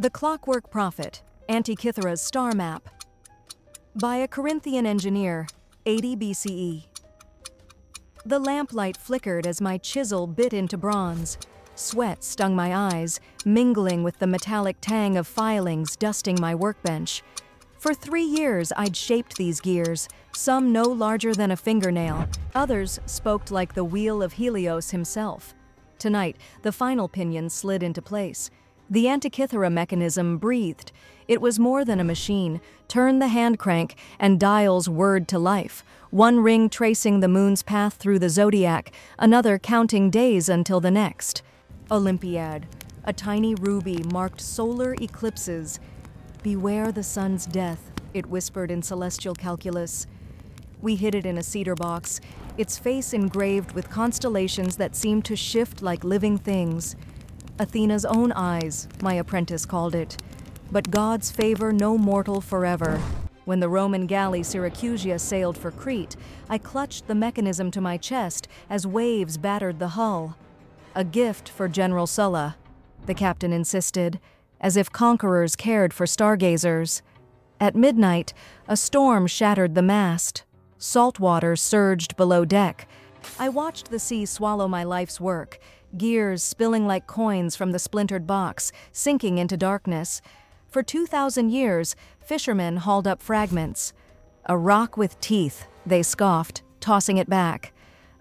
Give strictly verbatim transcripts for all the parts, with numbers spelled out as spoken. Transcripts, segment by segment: The Clockwork Prophet, Antikythera's Star Map, by a Corinthian engineer, eighty B C E. The lamplight flickered as my chisel bit into bronze. Sweat stung my eyes, mingling with the metallic tang of filings dusting my workbench. For three years, I'd shaped these gears, some no larger than a fingernail. Others spoke like the wheel of Helios himself. Tonight, the final pinion slid into place. The Antikythera mechanism breathed. It was more than a machine. Turn the hand crank, and dials whirred to life. One ring tracing the moon's path through the zodiac, another counting days until the next. Olympiad, a tiny ruby marked solar eclipses. "Beware the sun's death," it whispered in celestial calculus. We hid it in a cedar box, its face engraved with constellations that seemed to shift like living things. "Athena's own eyes," my apprentice called it. But God's favor no mortal forever. When the Roman galley Syracusia sailed for Crete, I clutched the mechanism to my chest as waves battered the hull. "A gift for General Sulla," the captain insisted, as if conquerors cared for stargazers. At midnight, a storm shattered the mast. Salt water surged below deck. I watched the sea swallow my life's work, gears spilling like coins from the splintered box, sinking into darkness. For two thousand years, fishermen hauled up fragments. "A rock with teeth," they scoffed, tossing it back.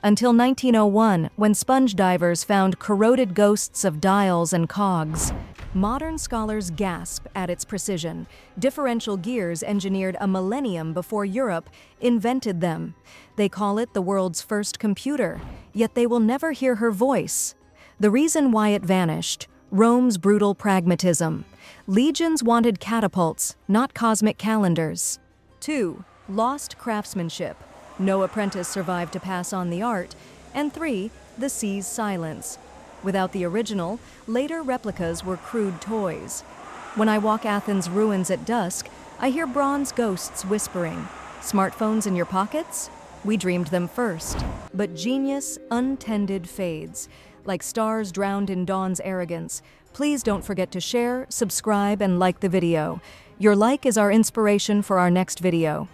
Until nineteen oh one, when sponge divers found corroded ghosts of dials and cogs. Modern scholars gasp at its precision. Differential gears engineered a millennium before Europe invented them. They call it the world's first computer, yet they will never hear her voice. The reason why it vanished: Rome's brutal pragmatism. Legions wanted catapults, not cosmic calendars. Two, lost craftsmanship. No apprentice survived to pass on the art. And three, the sea's silence. Without the original, later replicas were crude toys. When I walk Athens' ruins at dusk, I hear bronze ghosts whispering, "Smartphones in your pockets? We dreamed them first." But genius untended fades, like stars drowned in dawn's arrogance. Please don't forget to share, subscribe, and like the video. Your like is our inspiration for our next video.